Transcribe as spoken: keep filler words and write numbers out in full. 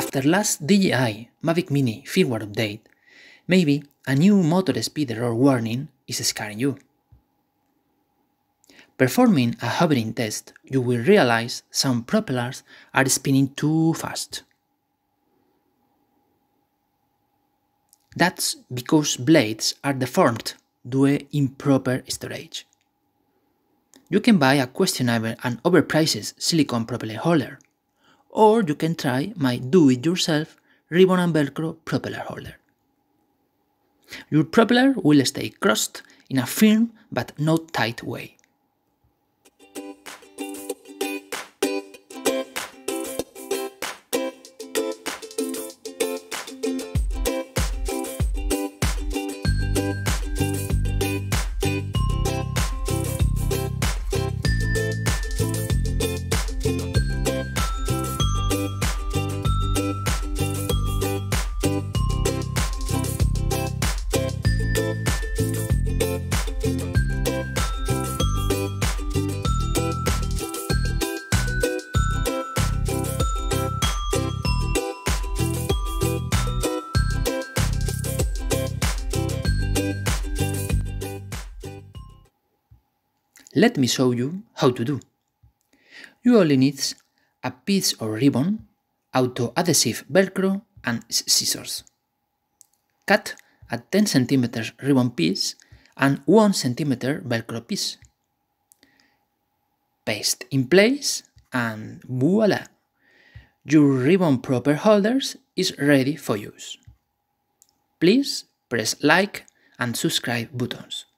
After last D J I Mavic Mini firmware update, maybe a new motor speed error warning is scaring you. Performing a hovering test, you will realize some propellers are spinning too fast. That's because blades are deformed due to improper storage. You can buy a questionable and overpriced silicone propeller holder, or you can try my do-it-yourself ribbon and velcro propeller holder. Your propeller will stay crossed in a firm but not tight way. Let me show you how to do. You only need a piece of ribbon, auto-adhesive velcro and scissors. Cut a ten centimeter ribbon piece and one centimeter velcro piece. Paste in place and voila! Your ribbon propeller holders is ready for use. Please press like and subscribe buttons.